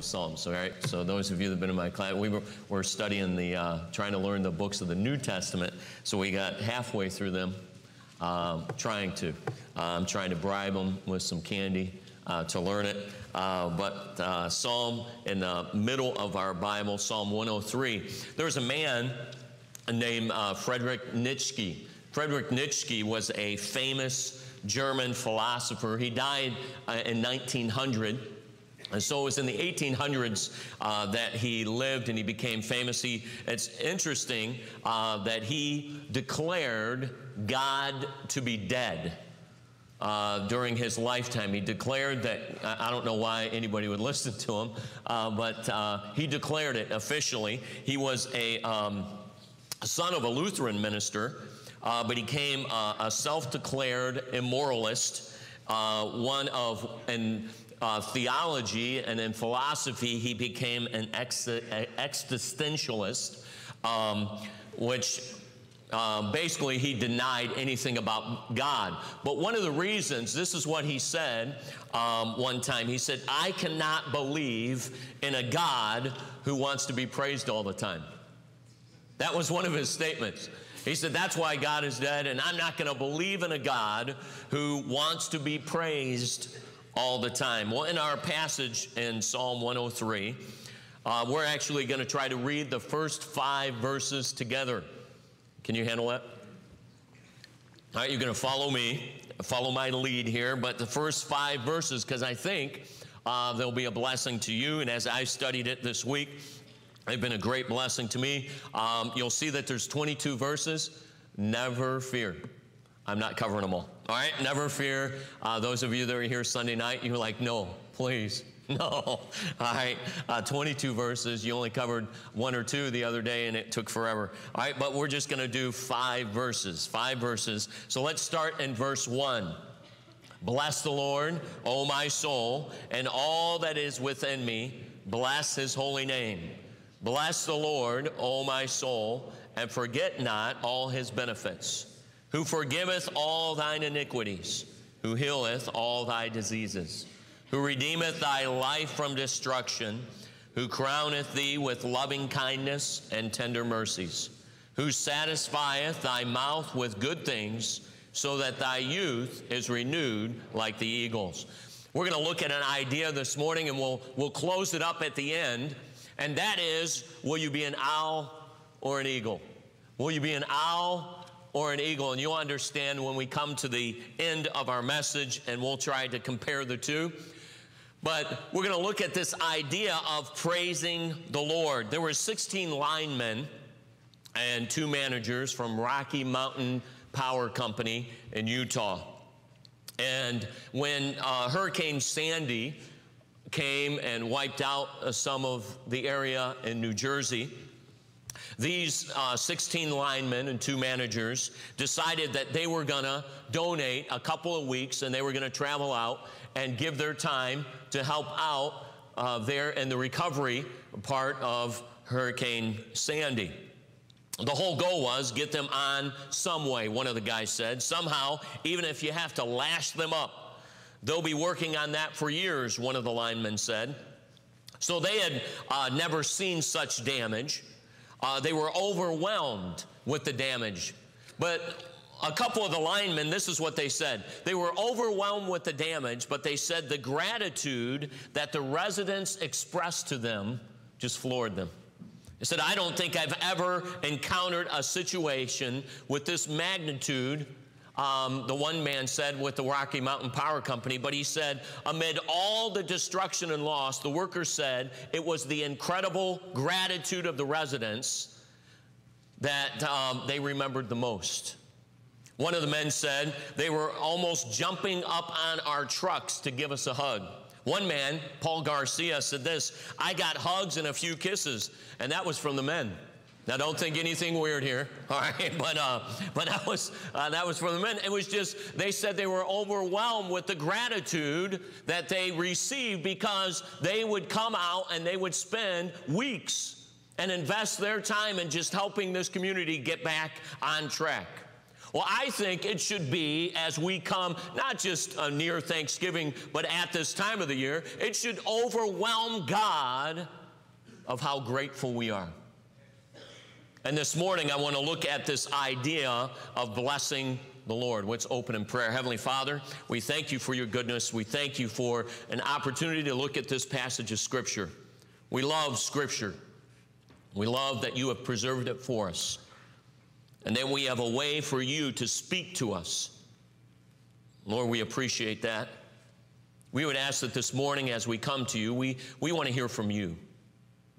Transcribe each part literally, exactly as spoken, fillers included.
Psalms. All right. So those of you that have been in my class, we were, were studying the, uh, trying to learn the books of the New Testament. So we got halfway through them, um, trying to, um, trying to bribe them with some candy uh, to learn it. Uh, but uh, Psalm in the middle of our Bible, Psalm one oh three, there was a man named uh, Friedrich Nietzsche. Friedrich Nietzsche was a famous German philosopher. He died uh, in nineteen hundred. And so it was in the eighteen hundreds uh, that he lived and he became famous. He, it's interesting uh, that he declared God to be dead uh, during his lifetime. He declared that, I don't know why anybody would listen to him, uh, but uh, he declared it officially. He was a um, son of a Lutheran minister, uh, but he became uh, a self-declared immoralist, uh, one of... and. Uh, theology and in philosophy, he became an ex existentialist, um, which uh, basically he denied anything about God. But one of the reasons, this is what he said um, one time, he said, I cannot believe in a God who wants to be praised all the time. That was one of his statements. He said, that's why God is dead, and I'm not going to believe in a God who wants to be praised all the time. Well, in our passage in Psalm one oh three, uh, we're actually going to try to read the first five verses together. Can you handle that? All right, you're going to follow me, follow my lead here, but the first five verses, because I think uh, they'll be a blessing to you, and as I studied it this week, they've been a great blessing to me. Um, you'll see that there's twenty-two verses. Never fear. I'm not covering them all. All right, never fear. Uh, those of you that are here Sunday night, you're like, no, please, no. All right, uh, twenty-two verses. You only covered one or two the other day, and it took forever. All right, but we're just going to do five verses, five verses. So let's start in verse one. Bless the Lord, O my soul, and all that is within me. Bless his holy name. Bless the Lord, O my soul, and forget not all his benefits. Who forgiveth all thine iniquities, who healeth all thy diseases, who redeemeth thy life from destruction, who crowneth thee with loving kindness and tender mercies, who satisfieth thy mouth with good things, so that thy youth is renewed like the eagles. We're going to look at an idea this morning, and we'll, we'll close it up at the end, and that is, will you be an owl or an eagle? Will you be an owl or an eagle? And you'll understand when we come to the end of our message, and we'll try to compare the two. But we're going to look at this idea of praising the Lord. There were sixteen linemen and two managers from Rocky Mountain Power Company in Utah. And when uh, Hurricane Sandy came and wiped out uh, some of the area in New Jersey, these uh, sixteen linemen and two managers decided that they were going to donate a couple of weeks, and they were going to travel out and give their time to help out uh, there in the recovery part of Hurricane Sandy. The whole goal was get them on some way, one of the guys said. Somehow, even if you have to lash them up, they'll be working on that for years, one of the linemen said. So they had uh, never seen such damage. Uh, they were overwhelmed with the damage. But a couple of the linemen, this is what they said. They were overwhelmed with the damage, but they said the gratitude that the residents expressed to them just floored them. They said, I don't think I've ever encountered a situation with this magnitude, um, the one man said, with the Rocky Mountain Power Company. But he said, amid all the destruction and loss, the workers said it was the incredible gratitude of the residents that um, they remembered the most. One of the men said, they were almost jumping up on our trucks to give us a hug. One man, Paul Garcia, said this, I got hugs and a few kisses, and that was from the men. Now, don't think anything weird here, all right? But, uh, but that, was, uh, that was for the men. It was just, they said they were overwhelmed with the gratitude that they received because they would come out and they would spend weeks and invest their time in just helping this community get back on track. Well, I think it should be, as we come not just uh, near Thanksgiving, but at this time of the year, it should overwhelm God of how grateful we are. And this morning, I want to look at this idea of blessing the Lord. Let's open in prayer. Heavenly Father, we thank you for your goodness. We thank you for an opportunity to look at this passage of Scripture. We love Scripture. We love that you have preserved it for us. And then we have a way for you to speak to us. Lord, we appreciate that. We would ask that this morning as we come to you, we, we want to hear from you.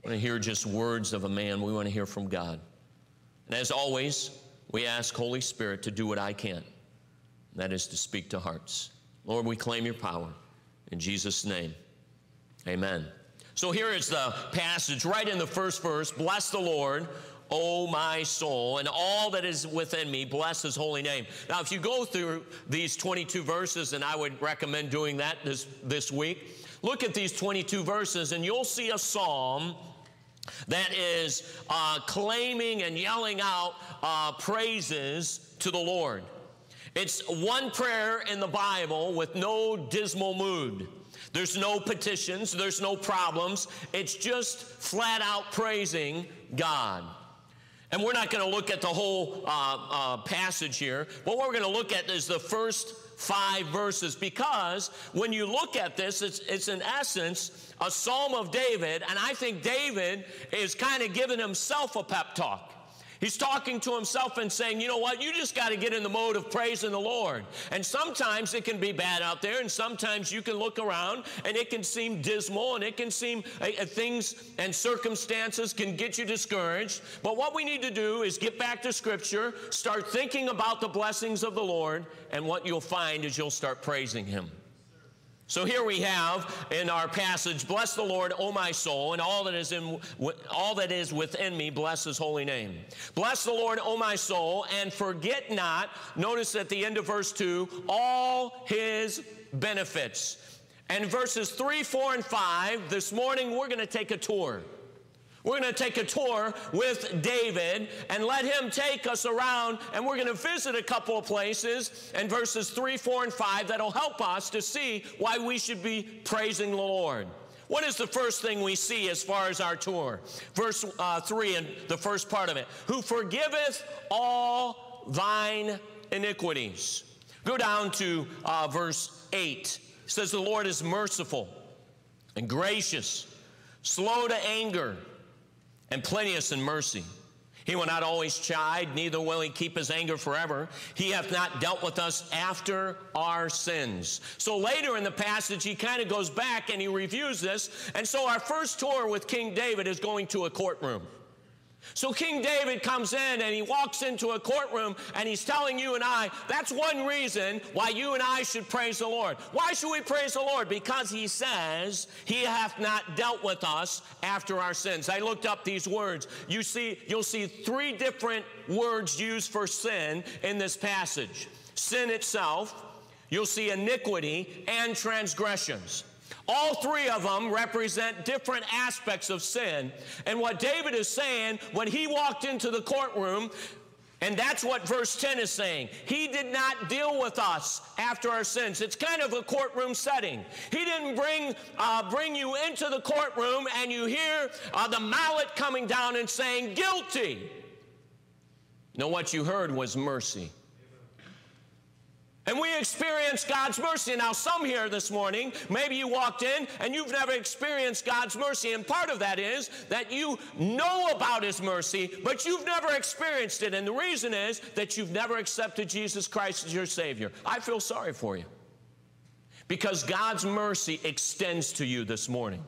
We want to hear just words of a man. We want to hear from God. And as always, we ask Holy Spirit to do what I can, and that is to speak to hearts. Lord, we claim your power. In Jesus' name, amen. So here is the passage right in the first verse. Bless the Lord, O my soul, and all that is within me, bless his holy name. Now, if you go through these twenty-two verses, and I would recommend doing that this, this week, look at these twenty-two verses, and you'll see a psalm that is uh, claiming and yelling out uh, praises to the Lord. It's one prayer in the Bible with no dismal mood. There's no petitions. There's no problems. It's just flat out praising God. And we're not going to look at the whole uh, uh, passage here. What we're going to look at is the first five verses, because when you look at this, it's, it's in essence a Psalm of David, and I think David is kind of giving himself a pep talk. He's talking to himself and saying, you know what, you just got to get in the mode of praising the Lord. And sometimes it can be bad out there, and sometimes you can look around, and it can seem dismal, and it can seem uh, things and circumstances can get you discouraged. But what we need to do is get back to Scripture, start thinking about the blessings of the Lord, and what you'll find is you'll start praising him. So here we have in our passage, bless the Lord, O my soul, and all that is in, all that is within me, bless his holy name. Bless the Lord, O my soul, and forget not, notice at the end of verse two, all his benefits. And verses three, four, and five, this morning we're going to take a tour. We're going to take a tour with David and let him take us around, and we're going to visit a couple of places in verses three, four, and five that'll help us to see why we should be praising the Lord. What is the first thing we see as far as our tour? Verse uh, three and the first part of it. Who forgiveth all thine iniquities. Go down to uh, verse eight. It says the Lord is merciful and gracious, slow to anger, and plenteous in mercy. He will not always chide, neither will he keep his anger forever. He hath not dealt with us after our sins. So later in the passage, he kind of goes back and he reviews this. And so our first tour with King David is going to a courtroom. So King David comes in and he walks into a courtroom and he's telling you and I, that's one reason why you and I should praise the Lord. Why should we praise the Lord? Because he says, he hath not dealt with us after our sins. I looked up these words. You see, you'll see three different words used for sin in this passage. Sin itself, you'll see iniquity and transgressions. All three of them represent different aspects of sin. And what David is saying, when he walked into the courtroom, and that's what verse ten is saying, he did not deal with us after our sins. It's kind of a courtroom setting. He didn't bring, uh, bring you into the courtroom and you hear uh, the mallet coming down and saying, guilty. No, what you heard was mercy. And we experience God's mercy. Now, some here this morning, maybe you walked in and you've never experienced God's mercy. And part of that is that you know about his mercy, but you've never experienced it. And the reason is that you've never accepted Jesus Christ as your Savior. I feel sorry for you because God's mercy extends to you this morning.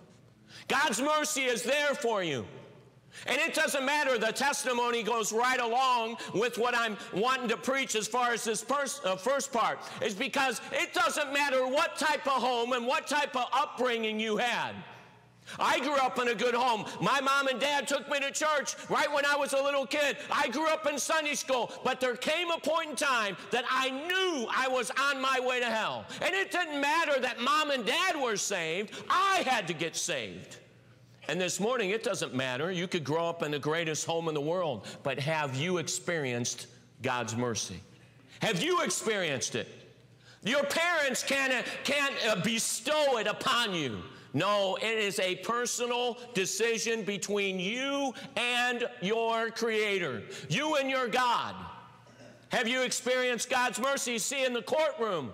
God's mercy is there for you. And it doesn't matter, the testimony goes right along with what I'm wanting to preach as far as this pers- uh, first part. It's because it doesn't matter what type of home and what type of upbringing you had. I grew up in a good home. My mom and dad took me to church right when I was a little kid. I grew up in Sunday school, but there came a point in time that I knew I was on my way to hell. And it didn't matter that mom and dad were saved. I had to get saved. And this morning, it doesn't matter. You could grow up in the greatest home in the world, but have you experienced God's mercy? Have you experienced it? Your parents can't, can't bestow it upon you. No, it is a personal decision between you and your Creator, you and your God. Have you experienced God's mercy? See, in the courtroom,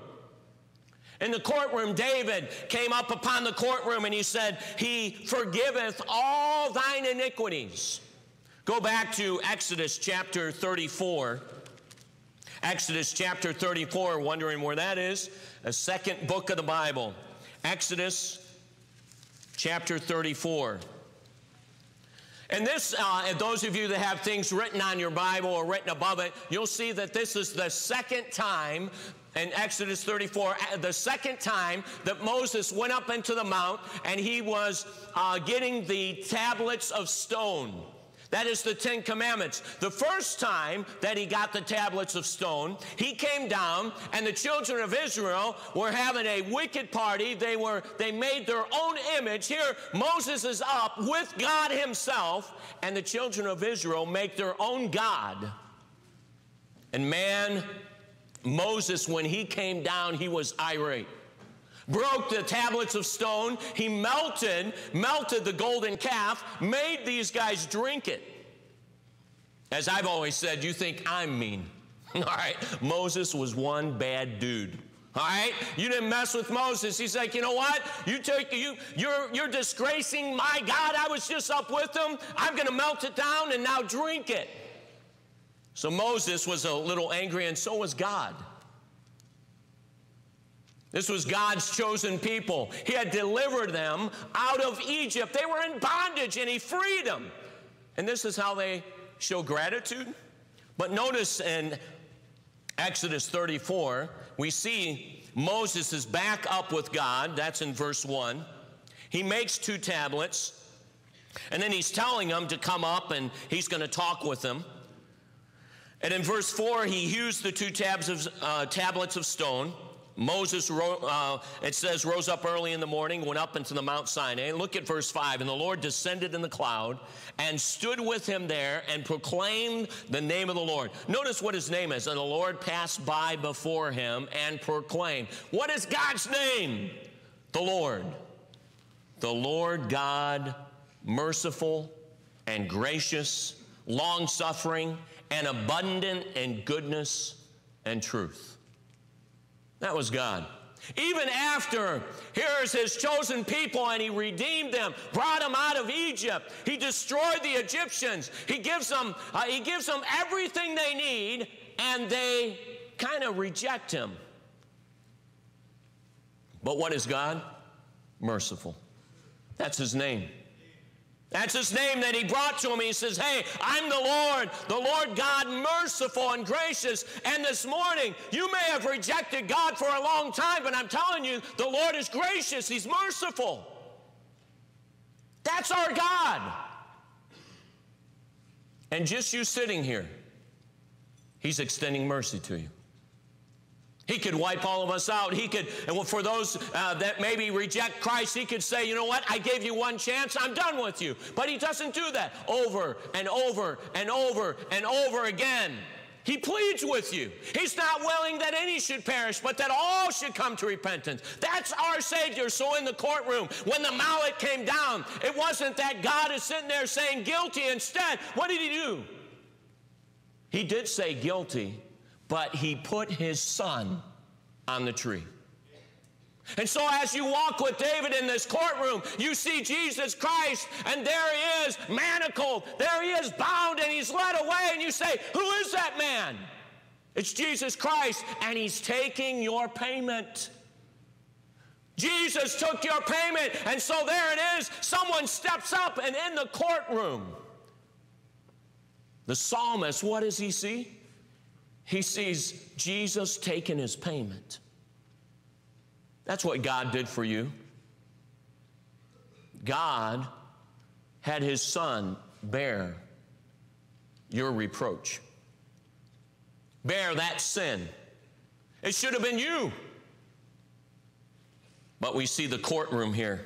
in the courtroom, David came up upon the courtroom and he said, "He forgiveth all thine iniquities." Go back to Exodus chapter thirty-four. Exodus chapter thirty-four, wondering where that is, a second book of the Bible. Exodus chapter thirty-four. And this, uh, and those of you that have things written on your Bible or written above it, you'll see that this is the second time in Exodus thirty-four, the second time that Moses went up into the mount and he was uh, getting the tablets of stone. That is the Ten Commandments. The first time that he got the tablets of stone, he came down, and the children of Israel were having a wicked party. They were, they made their own image. Here, Moses is up with God himself, and the children of Israel make their own God. And man, Moses, when he came down, he was irate. Broke the tablets of stone, he melted, melted the golden calf, made these guys drink it. As I've always said, you think I'm mean. All right, Moses was one bad dude. All right, you didn't mess with Moses. He's like, you know what? You take, you, you're, you're disgracing my God. I was just up with him. I'm going to melt it down and now drink it. So Moses was a little angry, and so was God. This was God's chosen people. He had delivered them out of Egypt. They were in bondage, and he freed them. And this is how they show gratitude. But notice in Exodus thirty-four, we see Moses is back up with God. That's in verse one. He makes two tablets, and then he's telling them to come up, and he's going to talk with them. And in verse four, he hews the two tabs of, uh, tablets of stone. Moses, uh, it says, rose up early in the morning, went up into the Mount Sinai. Look at verse five. And the Lord descended in the cloud and stood with him there and proclaimed the name of the Lord. Notice what his name is. And the Lord passed by before him and proclaimed. What is God's name? The Lord. The Lord God, merciful and gracious, long-suffering, and abundant in goodness and truth. That was God. Even after, here's his chosen people, and he redeemed them, brought them out of Egypt. He destroyed the Egyptians. He gives them, uh, he gives them everything they need, and they kind of reject him. But what is God? Merciful. That's his name. That's his name that he brought to him. He says, hey, I'm the Lord, the Lord God, merciful and gracious. And this morning, you may have rejected God for a long time, but I'm telling you, the Lord is gracious. He's merciful. That's our God. And just you sitting here, he's extending mercy to you. He could wipe all of us out. He could, and for those uh, that maybe reject Christ, he could say, you know what, I gave you one chance, I'm done with you. But he doesn't do that over and over and over and over again. He pleads with you. He's not willing that any should perish, but that all should come to repentance. That's our Savior. So in the courtroom, when the mallet came down, it wasn't that God is sitting there saying guilty. Instead, what did he do? He did say guilty. But he put his son on the tree. And so as you walk with David in this courtroom, you see Jesus Christ, and there he is, manacled. There he is, bound, and he's led away. And you say, who is that man? It's Jesus Christ, and he's taking your payment. Jesus took your payment, and so there it is. Someone steps up, and in the courtroom, the psalmist, what does he see? He sees Jesus taking his payment. That's what God did for you. God had his son bear your reproach. Bear that sin. It should have been you. But we see the courtroom here.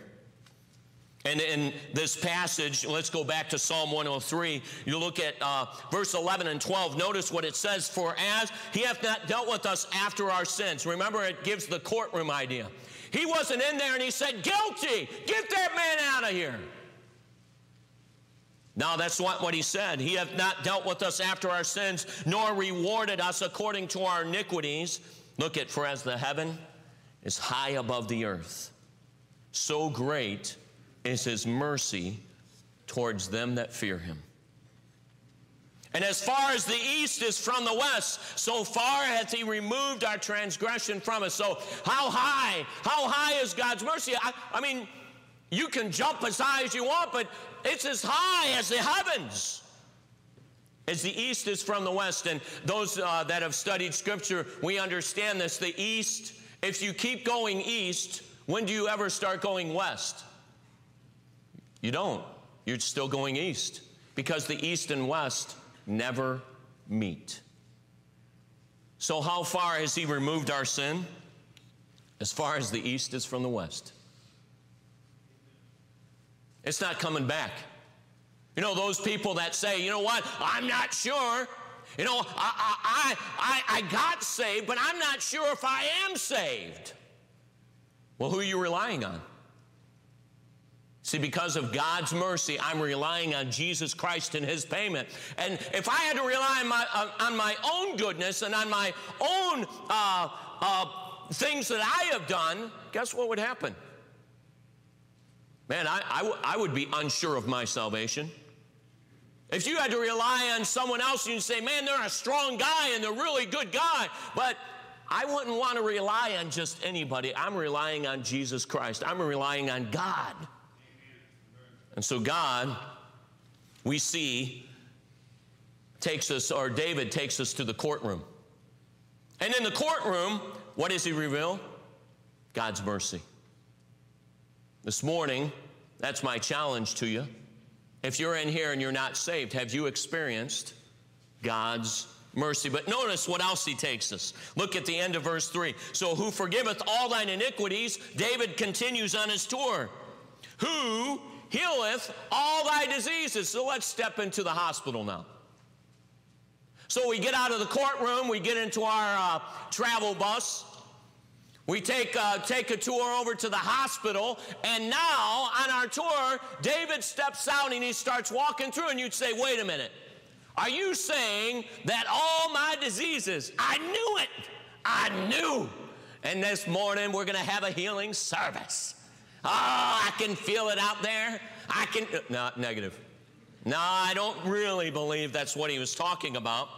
And in this passage, let's go back to Psalm one oh three. You look at uh, verse eleven and twelve. Notice what it says, for as he hath not dealt with us after our sins. Remember, it gives the courtroom idea. He wasn't in there and he said, guilty, get that man out of here. Now that's not what he said. He hath not dealt with us after our sins, nor rewarded us according to our iniquities. Look at, for as the heaven is high above the earth, so great is his mercy towards them that fear him. And as far as the east is from the west, so far hath he removed our transgression from us. So how high, how high is God's mercy? I, I mean, you can jump as high as you want, but it's as high as the heavens. As the east is from the west, and those uh, that have studied Scripture, we understand this. The east, if you keep going east, when do you ever start going west? You don't. You're still going east, because the east and west never meet. So how far has he removed our sin? As far as the east is from the west. It's not coming back. You know, those people that say, you know what, I'm not sure. You know, I, I, I, I got saved, but I'm not sure if I am saved. Well, who are you relying on? See, because of God's mercy, I'm relying on Jesus Christ and his payment. And if I had to rely on my, uh, on my own goodness and on my own uh, uh, things that I have done, guess what would happen? Man, I, I, I would be unsure of my salvation. If you had to rely on someone else, you'd say, man, they're a strong guy and they're a really good guy. But I wouldn't want to rely on just anybody. I'm relying on Jesus Christ. I'm relying on God. And so God, we see, takes us, or David takes us to the courtroom. And in the courtroom, what does he reveal? God's mercy. This morning, that's my challenge to you. If you're in here and you're not saved, have you experienced God's mercy? But notice what else he takes us. Look at the end of verse three. So who forgiveth all thine iniquities, David continues on his tour. Who healeth all thy diseases. So let's step into the hospital now. So we get out of the courtroom, we get into our uh, travel bus. We take, uh, take a tour over to the hospital, and now on our tour, David steps out and he starts walking through, and you'd say, wait a minute, are you saying that all my diseases, I knew it, I knew, and this morning we're going to have a healing service. Oh, I can feel it out there. I can, no, negative. No, I don't really believe that's what he was talking about.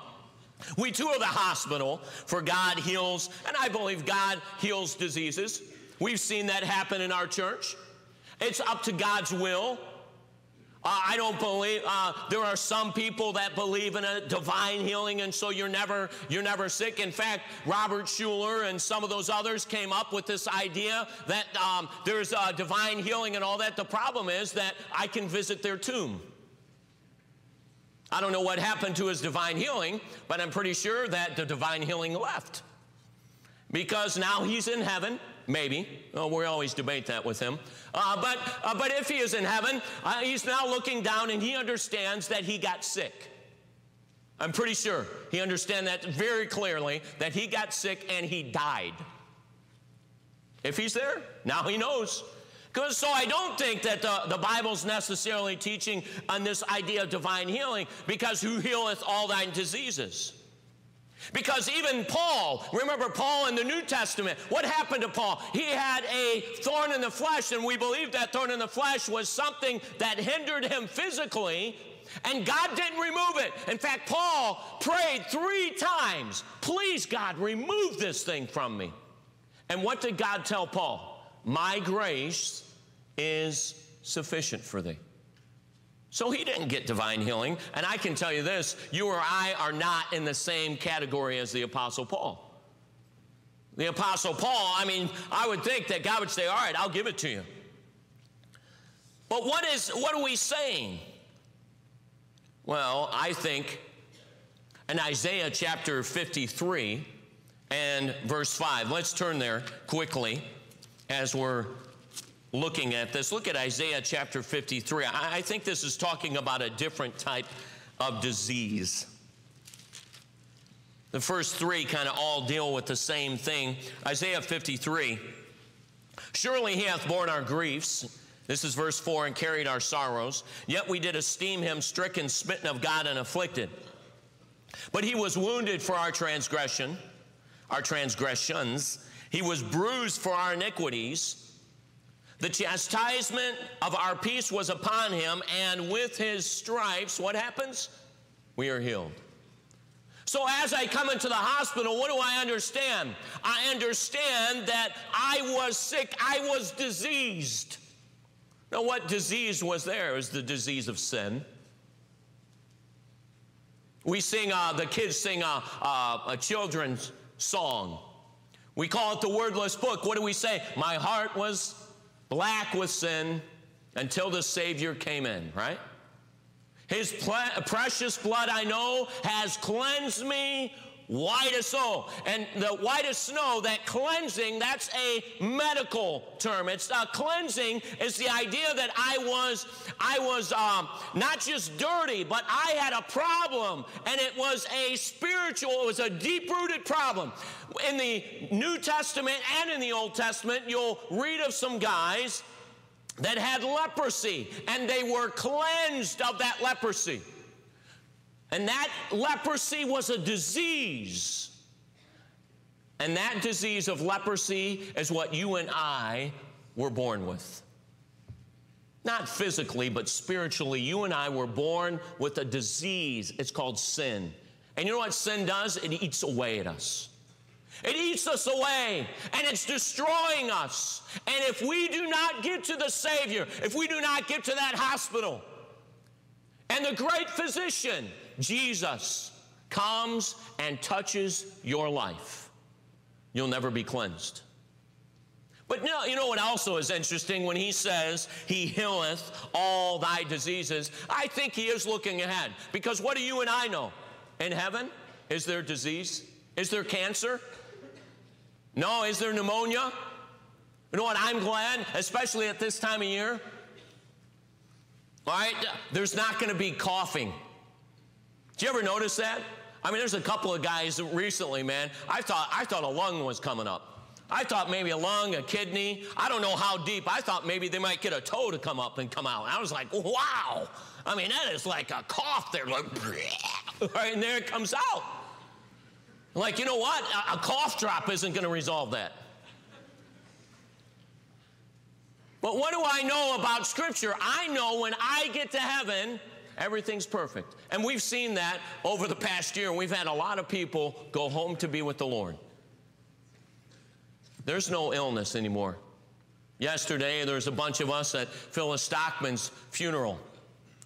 We tour the hospital, for God heals, and I believe God heals diseases. We've seen that happen in our church. It's up to God's will. Uh, I don't believe, uh, there are some people that believe in a divine healing, and so you're never, you're never sick. In fact, Robert Schuler and some of those others came up with this idea that um, there's uh, divine healing and all that. The problem is that I can visit their tomb. I don't know what happened to his divine healing, but I'm pretty sure that the divine healing left. Because now he's in heaven, maybe. Oh, we always debate that with him. Uh, but, uh, but if he is in heaven, uh, he's now looking down and he understands that he got sick. I'm pretty sure he understands that very clearly, that he got sick and he died. If he's there, now he knows. So I don't think that the, the Bible's necessarily teaching on this idea of divine healing, because who healeth all thine diseases? Because even Paul, remember Paul in the New Testament, what happened to Paul? He had a thorn in the flesh, and we believe that thorn in the flesh was something that hindered him physically, and God didn't remove it. In fact, Paul prayed three times, please God, remove this thing from me. And what did God tell Paul? My grace is sufficient for thee. So he didn't get divine healing. And I can tell you this, you or I are not in the same category as the Apostle Paul. The Apostle Paul, I mean, I would think that God would say, all right, I'll give it to you. But what is, what are we saying? Well, I think in Isaiah chapter fifty-three and verse five, let's turn there quickly as we're looking at this. Look at Isaiah chapter fifty-three. I, I think this is talking about a different type of disease. The first three kind of all deal with the same thing. Isaiah fifty-three, surely he hath borne our griefs. This is verse four, and carried our sorrows. Yet we did esteem him stricken, smitten of God, and afflicted. But he was wounded for our transgression, our transgressions. He was bruised for our iniquities. The chastisement of our peace was upon him, and with his stripes, what happens? We are healed. So as I come into the hospital, what do I understand? I understand that I was sick, I was diseased. Now, what disease was there? It was the disease of sin. We sing, uh, the kids sing a, a, a children's song. We call it the wordless book. What do we say? My heart was black with sin until the Savior came in, right? His precious blood, I know, has cleansed me white as snow. And the white as snow, that cleansing, that's a medical term. It's uh, cleansing is the idea that I was, I was um, not just dirty, but I had a problem, and it was a spiritual, it was a deep-rooted problem. In the New Testament and in the Old Testament, you'll read of some guys that had leprosy, and they were cleansed of that leprosy. And that leprosy was a disease. And that disease of leprosy is what you and I were born with. Not physically, but spiritually, you and I were born with a disease. It's called sin. And you know what sin does? It eats away at us. It eats us away, and it's destroying us. And if we do not get to the Savior, if we do not get to that hospital, and the great physician, Jesus, comes and touches your life, you'll never be cleansed. But no, you know what also is interesting? When he says, he healeth all thy diseases, I think he is looking ahead. Because what do you and I know? In heaven, is there disease? Is there cancer? No. Is there pneumonia? You know what? I'm glad, especially at this time of year. All right? There's not going to be coughing. Do you ever notice that? I mean, there's a couple of guys recently, man. I thought, I thought a lung was coming up. I thought maybe a lung, a kidney. I don't know how deep. I thought maybe they might get a toe to come up and come out. I was like, wow. I mean, that is like a cough. They're like, right, and there it comes out. Like, you know what? A, a cough drop isn't going to resolve that. But what do I know about Scripture? I know when I get to heaven, everything's perfect. And we've seen that over the past year. We've had a lot of people go home to be with the Lord. There's no illness anymore. Yesterday, there was a bunch of us at Phyllis Stockman's funeral,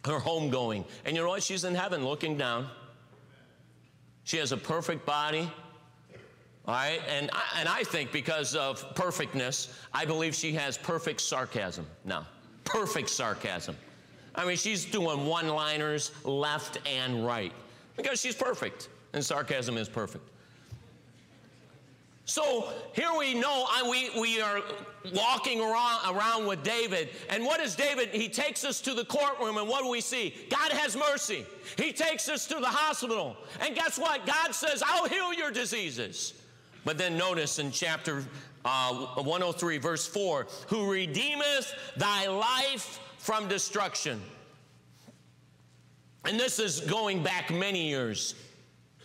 her homegoing. And you know what? She's in heaven looking down. She has a perfect body, all right? And I, and I think because of perfectness, I believe she has perfect sarcasm now. Perfect sarcasm. I mean, she's doing one-liners left and right because she's perfect, and sarcasm is perfect. So here we know I, we, we are walking around, around with David. And what is David? He takes us to the courtroom, and what do we see? God has mercy. He takes us to the hospital. And guess what? God says, I'll heal your diseases. But then notice in chapter uh, one oh three, verse four, who redeemeth thy life from destruction. And this is going back many years.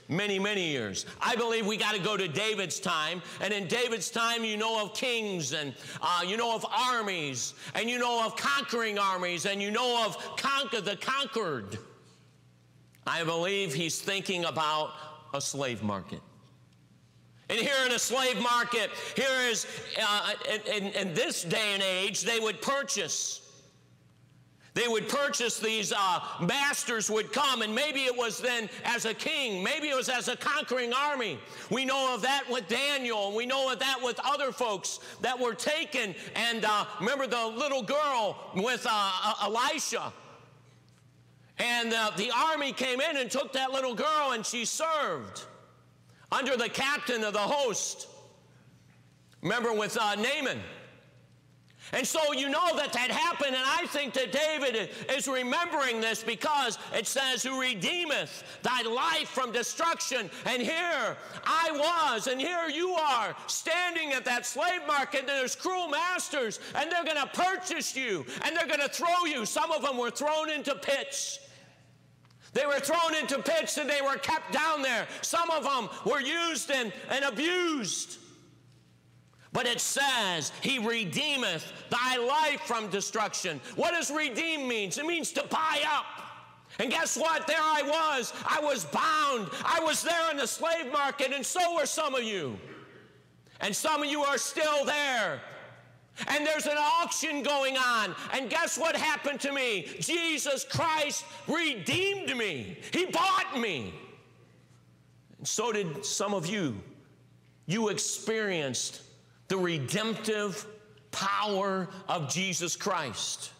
Many, many years. I believe we got to go to David's time. And in David's time, you know of kings, and uh, you know of armies, and you know of conquering armies, and you know of conquer the conquered. I believe he's thinking about a slave market. And here in a slave market, here is, uh, in, in, in this day and age, they would purchase. They would purchase these, uh, masters would come, and maybe it was then as a king, maybe it was as a conquering army. We know of that with Daniel, and we know of that with other folks that were taken. And uh, remember the little girl with uh, Elisha. And uh, the army came in and took that little girl, and she served under the captain of the host. Remember with uh, Naaman. And so you know that that happened, and I think that David is remembering this because it says, who redeemeth thy life from destruction. And here I was, and here you are, standing at that slave market, and there's cruel masters, and they're going to purchase you, and they're going to throw you. Some of them were thrown into pits. They were thrown into pits, and they were kept down there. Some of them were used and, and abused. But it says, he redeemeth thy life from destruction. What does redeem mean? It means to buy up. And guess what? There I was. I was bound. I was there in the slave market, and so were some of you. And some of you are still there. And there's an auction going on. And guess what happened to me? Jesus Christ redeemed me. He bought me. And so did some of you. You experienced the redemptive power of Jesus Christ.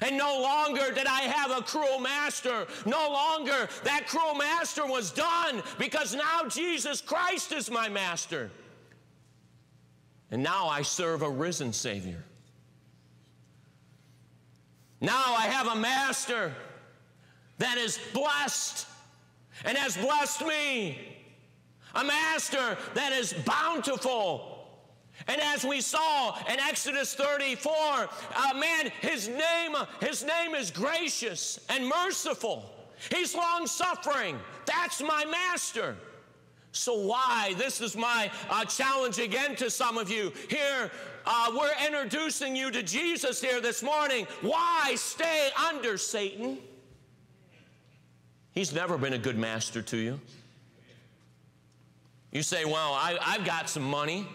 And no longer did I have a cruel master. No longer that cruel master was done, because now Jesus Christ is my master. And now I serve a risen Savior. Now I have a master that is blessed and has blessed me. A master that is bountiful. And as we saw in Exodus thirty-four, uh, man, his name, his name is gracious and merciful. He's long-suffering. That's my master. So why? This is my uh, challenge again to some of you. Here, uh, we're introducing you to Jesus here this morning. Why stay under Satan? He's never been a good master to you. You say, well, I, I've got some money.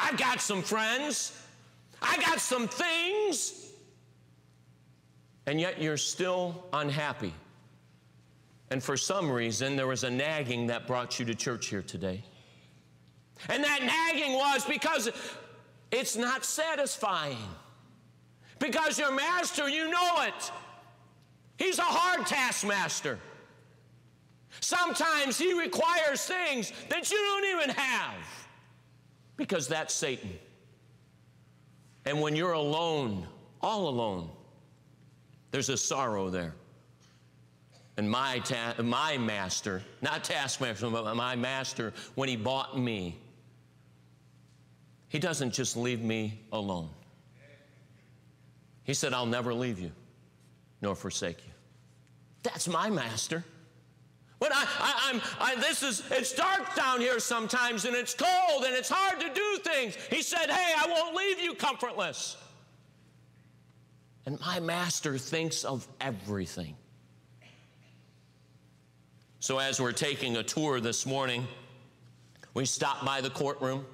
I've got some friends. I got some things. And yet you're still unhappy. And for some reason, there was a nagging that brought you to church here today. And that nagging was because it's not satisfying. Because your master, you know it. He's a hard taskmaster. Sometimes he requires things that you don't even have. Because that's Satan. And when you're alone, all alone, there's a sorrow there. And my, ta my master, not taskmaster, but my master, when he bought me, he doesn't just leave me alone. He said, I'll never leave you nor forsake you. That's my master. But I, I, I'm, I, this is, it's dark down here sometimes, and it's cold, and it's hard to do things. He said, hey, I won't leave you comfortless. And my master thinks of everything. So as we're taking a tour this morning, we stopped by the courtroom.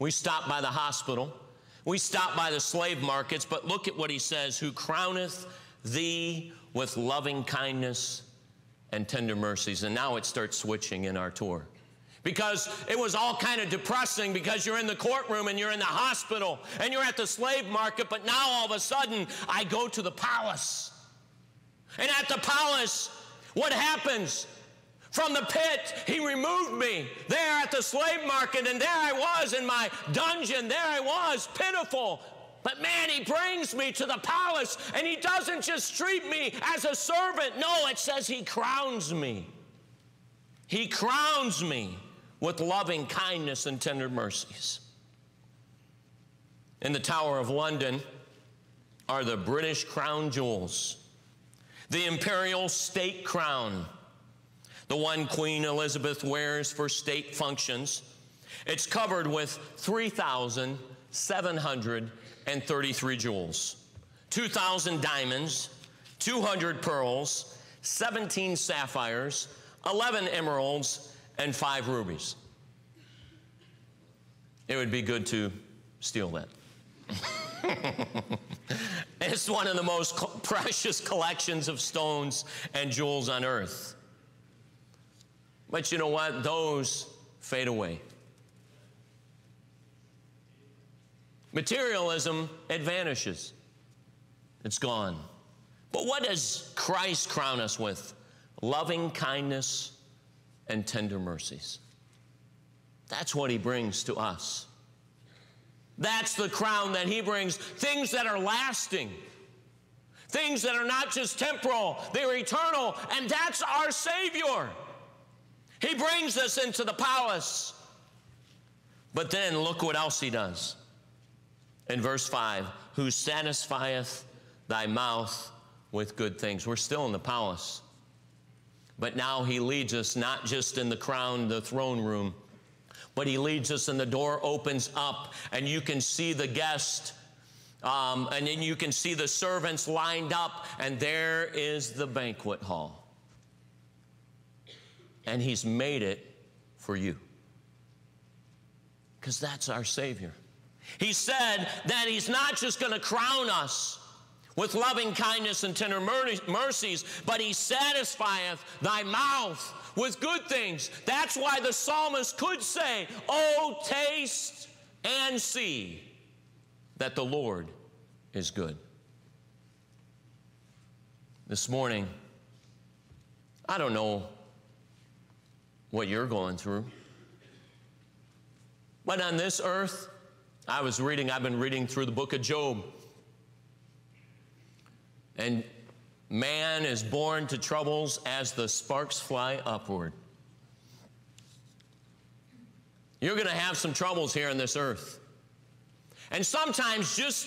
We stopped by the hospital. We stopped by the slave markets. But look at what he says, who crowneth thee with loving kindness and tender mercies. And now it starts switching in our tour, because it was all kind of depressing, because you're in the courtroom and you're in the hospital and you're at the slave market. But now all of a sudden I go to the palace. And at the palace, what happens? From the pit, he removed me there at the slave market, and there I was in my dungeon. There I was, pitiful. But man, he brings me to the palace, and he doesn't just treat me as a servant. No, it says he crowns me. He crowns me with loving kindness and tender mercies. In the Tower of London are the British crown jewels, the Imperial State Crown, the one Queen Elizabeth wears for state functions. It's covered with three thousand seven hundred and thirty-three jewels, two thousand diamonds, two hundred pearls, seventeen sapphires, eleven emeralds, and five rubies. It would be good to steal that. It's one of the most precious collections of stones and jewels on earth. But you know what? Those fade away. Materialism, it vanishes. It's gone. But what does Christ crown us with? Loving kindness and tender mercies. That's what he brings to us. That's the crown that he brings. Things that are lasting. Things that are not just temporal, they're eternal. And that's our Savior. He brings us into the palace. But then look what else he does. In verse five, who satisfieth thy mouth with good things. We're still in the palace. But now he leads us not just in the crown, the throne room, but he leads us and the door opens up and you can see the guest um, and then you can see the servants lined up and there is the banquet hall. And he's made it for you because that's our Savior. He said that he's not just going to crown us with loving kindness and tender mercies, but he satisfieth thy mouth with good things. That's why the psalmist could say, oh, taste and see that the Lord is good. This morning, I don't know what you're going through, but on this earth, I was reading, I've been reading through the book of Job. And man is born to troubles as the sparks fly upward. You're going to have some troubles here on this earth. And sometimes just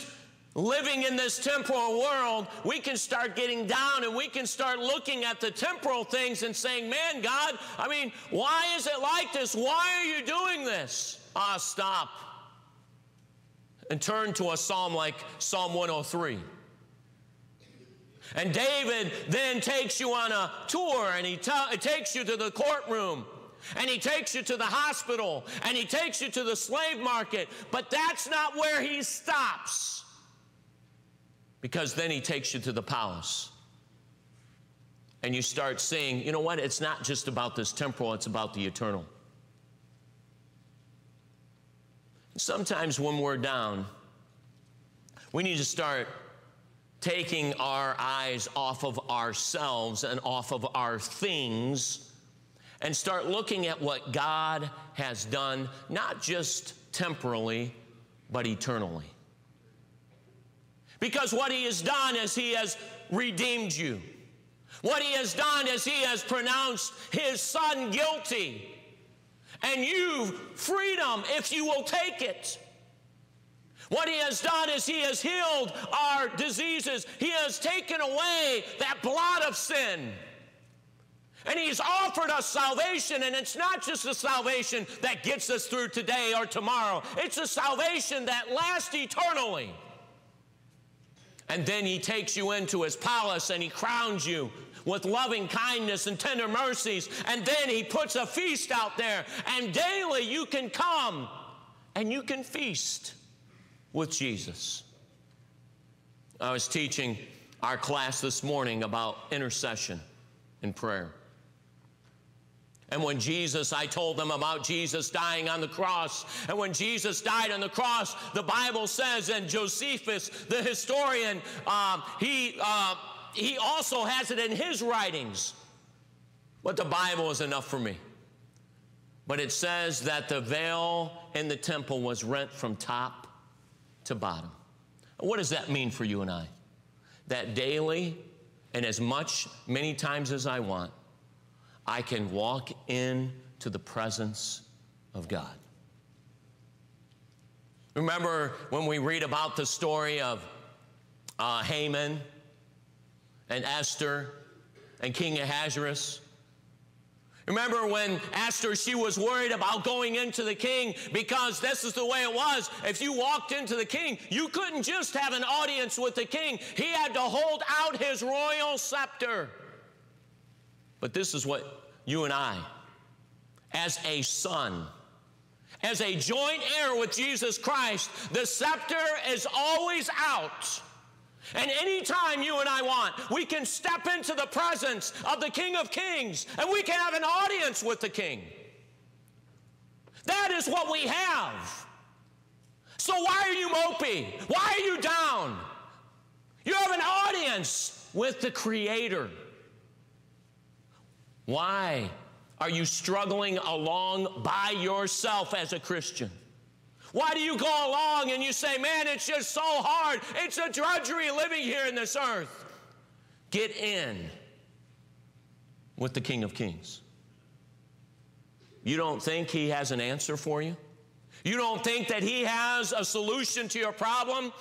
living in this temporal world, we can start getting down and we can start looking at the temporal things and saying, man, God, I mean, why is it like this? Why are you doing this? Ah, stop. And turn to a psalm like Psalm one oh three. And David then takes you on a tour, and he takes you to the courtroom, and he takes you to the hospital, and he takes you to the slave market. But that's not where he stops, because then he takes you to the palace. And you start seeing, you know what, it's not just about this temporal, it's about the eternal. Sometimes when we're down, we need to start taking our eyes off of ourselves and off of our things and start looking at what God has done, not just temporally, but eternally. Because what he has done is he has redeemed you. What he has done is he has pronounced his son guilty. And you, freedom, if you will take it. What he has done is he has healed our diseases. He has taken away that blot of sin. And he's offered us salvation, and it's not just the salvation that gets us through today or tomorrow. It's a salvation that lasts eternally. And then he takes you into his palace, and he crowns you with loving kindness and tender mercies. And then he puts a feast out there, and daily you can come and you can feast with Jesus. I was teaching our class this morning about intercession and prayer. And when Jesus, I told them about Jesus dying on the cross. And when Jesus died on the cross, the Bible says, and Josephus, the historian, uh, he, uh, he also has it in his writings. But the Bible is enough for me. But it says that the veil in the temple was rent from top to bottom. What does that mean for you and I? That daily, and as much, many times as I want, I can walk into the presence of God. Remember when we read about the story of uh, Haman and Esther and King Ahasuerus? Remember when Esther, she was worried about going into the king because this is the way it was. If you walked into the king, you couldn't just have an audience with the king. He had to hold out his royal scepter. But this is what you and I, as a son, as a joint heir with Jesus Christ, the scepter is always out. And anytime you and I want, we can step into the presence of the King of Kings, and we can have an audience with the King. That is what we have. So why are you mopey? Why are you down? You have an audience with the Creator. Why are you struggling along by yourself as a Christian? Why do you go along and you say, man, it's just so hard. It's a drudgery living here in this earth. Get in with the King of Kings. You don't think he has an answer for you? You don't think that he has a solution to your problem?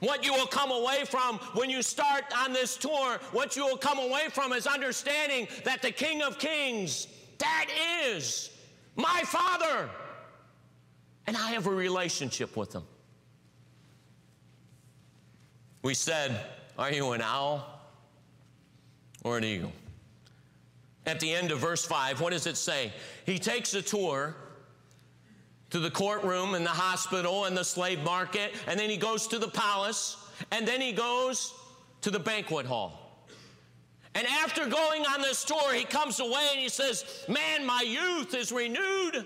What you will come away from when you start on this tour, what you will come away from is understanding that the King of Kings, that is my Father. And I have a relationship with him. We said, are you an owl or an eagle? At the end of verse five, what does it say? He takes a tour to the courtroom and the hospital and the slave market, and then he goes to the palace, and then he goes to the banquet hall. And after going on this tour, he comes away and he says, man, my youth is renewed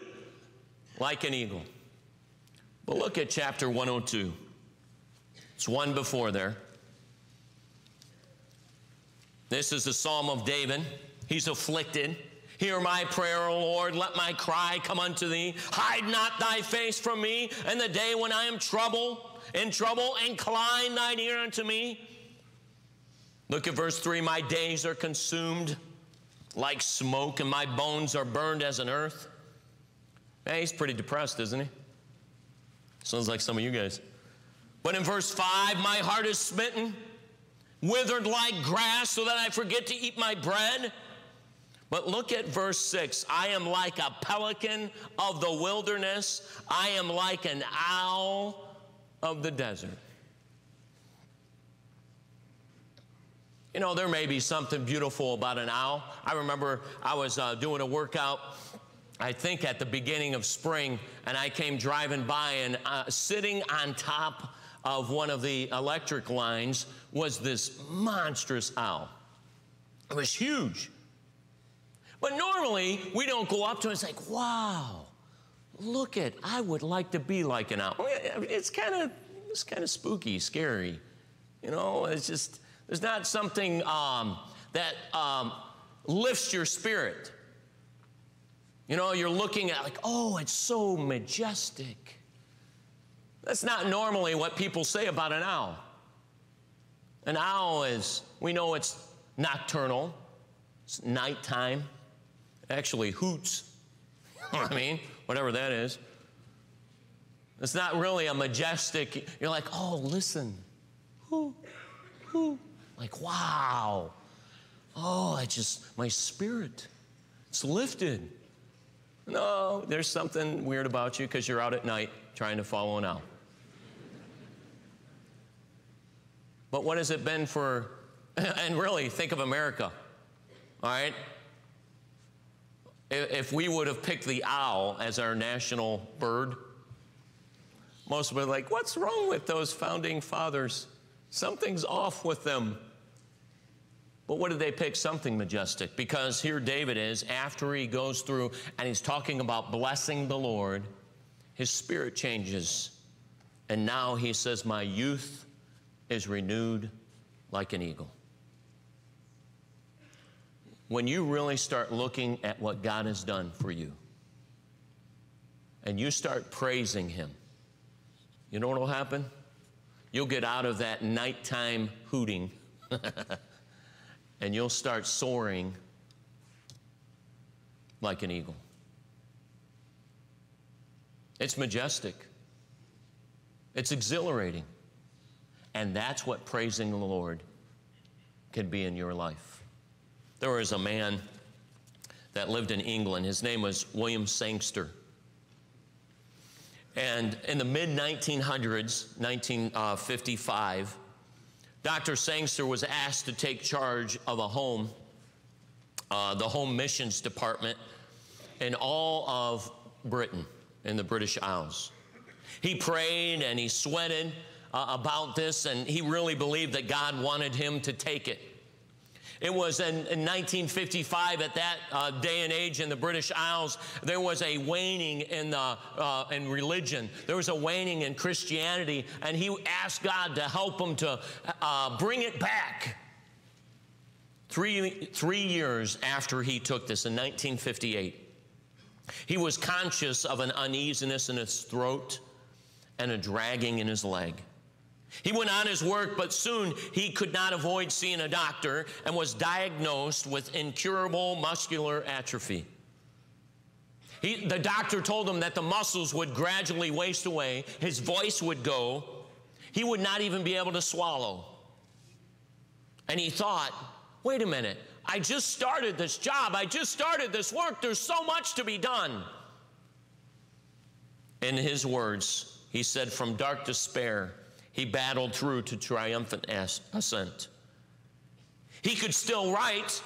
like an eagle. But look at chapter one oh two. It's one before there. This is the Psalm of David. He's afflicted. Hear my prayer, O Lord, let my cry come unto thee. Hide not thy face from me in the day when I am troubled, in trouble, incline thine ear unto me. Look at verse three, my days are consumed like smoke, and my bones are burned as an earth. Hey, he's pretty depressed, isn't he? Sounds like some of you guys. But in verse five, my heart is smitten, withered like grass, so that I forget to eat my bread. But look at verse six. I am like a pelican of the wilderness. I am like an owl of the desert. You know, there may be something beautiful about an owl. I remember I was uh, doing a workout, I think at the beginning of spring, and I came driving by, and uh, sitting on top of one of the electric lines was this monstrous owl. It was huge. But normally, we don't go up to it and say, wow, look at, I would like to be like an owl. It's kind of it's kind of spooky, scary. You know, it's just, there's not something um, that um, lifts your spirit. You know, you're looking at like, oh, it's so majestic. That's not normally what people say about an owl. An owl is, we know it's nocturnal, it's nighttime, actually hoots, you know what I mean, whatever that is. It's not really a majestic, you're like, oh, listen, hoo, hoo, like, wow. Oh, I just, my spirit, it's lifted. No, there's something weird about you because you're out at night trying to follow an owl. But what has it been for, and really, think of America, all right? If we would have picked the owl as our national bird, most would be like, what's wrong with those founding fathers? Something's off with them. But what did they pick? Something majestic. Because here David is, after he goes through and he's talking about blessing the Lord, his spirit changes. And now he says, my youth is renewed like an eagle. When you really start looking at what God has done for you and you start praising him, you know what will happen? You'll get out of that nighttime hooting. And you'll start soaring like an eagle. It's majestic. It's exhilarating. And that's what praising the Lord can be in your life. There was a man that lived in England. His name was William Sangster. And in the mid nineteen hundreds, nineteen fifty-five, Doctor Sangster was asked to take charge of a home, uh, the home missions department in all of Britain, in the British Isles. He prayed and he sweated uh, about this, and he really believed that God wanted him to take it. It was in, in nineteen fifty-five, at that uh, day and age in the British Isles, there was a waning in, the, uh, in religion. There was a waning in Christianity, and he asked God to help him to uh, bring it back. Three, three years after he took this, in nineteen fifty-eight, he was conscious of an uneasiness in his throat. and a dragging in his leg. He went on his work, but soon he could not avoid seeing a doctor and was diagnosed with incurable muscular atrophy. He, the doctor told him that the muscles would gradually waste away, his voice would go, he would not even be able to swallow. And he thought, wait a minute, I just started this job, I just started this work, there's so much to be done. In his words, he said, from dark despair, he battled through to triumphant ascent. He could still write,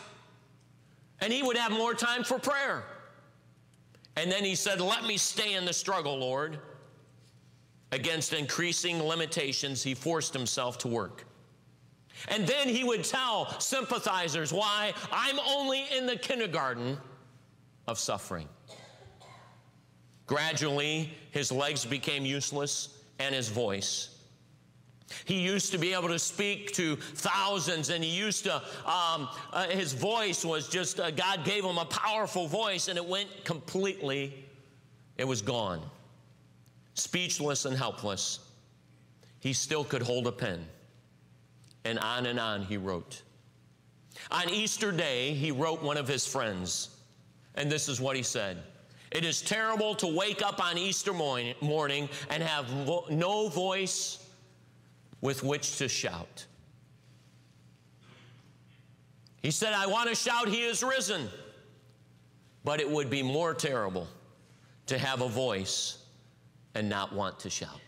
and he would have more time for prayer. And then he said, let me stay in the struggle, Lord. Against increasing limitations, he forced himself to work. And then he would tell sympathizers, why, I'm only in the kindergarten of suffering. Gradually, his legs became useless and his voice. He used to be able to speak to thousands, and he used to, um, uh, his voice was just, uh, God gave him a powerful voice, and it went completely, it was gone. Speechless and helpless, he still could hold a pen. And on and on he wrote. On Easter Day, he wrote one of his friends, and this is what he said. It is terrible to wake up on Easter morning and have vo- no voice with which to shout. He said, I want to shout, he is risen. But it would be more terrible to have a voice and not want to shout.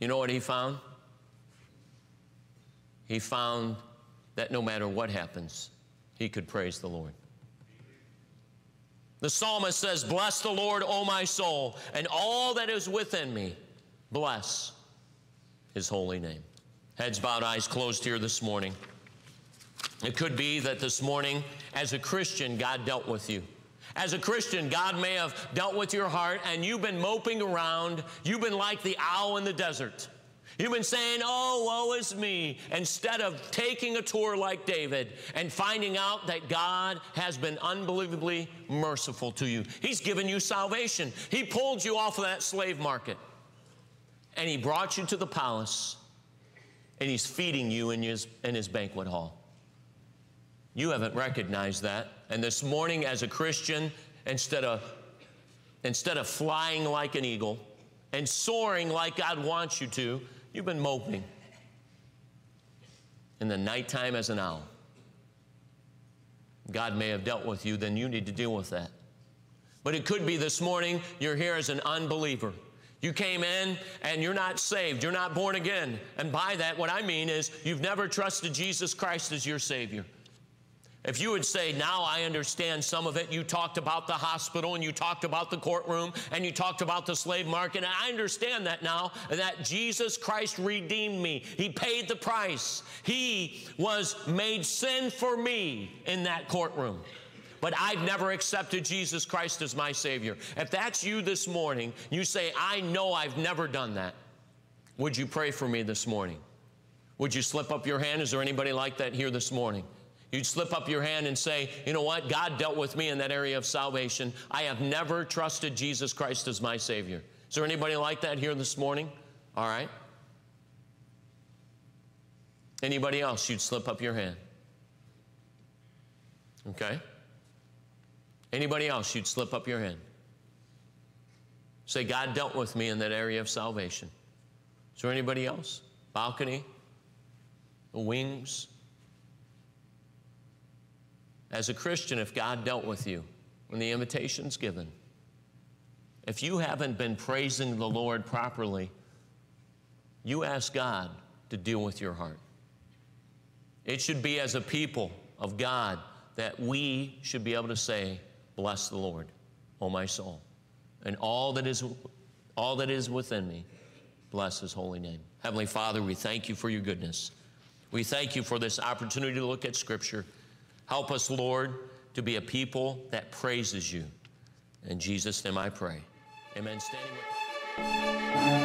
You know what he found? He found that no matter what happens, he could praise the Lord. The psalmist says, bless the Lord, O my soul, and all that is within me, bless his holy name. Heads bowed, eyes closed here this morning. It could be that this morning, as a Christian, God dealt with you. As a Christian, God may have dealt with your heart, and you've been moping around. You've been like the owl in the desert. You've been saying, oh, woe is me, instead of taking a tour like David and finding out that God has been unbelievably merciful to you. He's given you salvation. He pulled you off of that slave market, and he brought you to the palace, and he's feeding you in his, in his banquet hall. You haven't recognized that, and this morning as a Christian, instead of, instead of flying like an eagle and soaring like God wants you to, you've been moping in the nighttime as an owl. God may have dealt with you, then you need to deal with that. But it could be this morning you're here as an unbeliever. You came in and you're not saved, you're not born again. And by that, what I mean is you've never trusted Jesus Christ as your Savior. If you would say, now I understand some of it, you talked about the hospital and you talked about the courtroom and you talked about the slave market, and I understand that now, that Jesus Christ redeemed me. He paid the price. He was made sin for me in that courtroom. But I've never accepted Jesus Christ as my Savior. If that's you this morning, you say, I know I've never done that. Would you pray for me this morning? Would you slip up your hand? Is there anybody like that here this morning? You'd slip up your hand and say, you know what? God dealt with me in that area of salvation. I have never trusted Jesus Christ as my Savior. Is there anybody like that here this morning? All right. Anybody else? You'd slip up your hand. Okay. Anybody else? You'd slip up your hand. Say, God dealt with me in that area of salvation. Is there anybody else? Balcony? The wings? As a Christian, if God dealt with you, when the invitation's given, if you haven't been praising the Lord properly, you ask God to deal with your heart. It should be as a people of God that we should be able to say, bless the Lord, O my soul, and all that is, all that is within me, bless his holy name. Heavenly Father, we thank you for your goodness. We thank you for this opportunity to look at Scripture. Help us, Lord, to be a people that praises you. In Jesus' name I pray. Amen. Standing with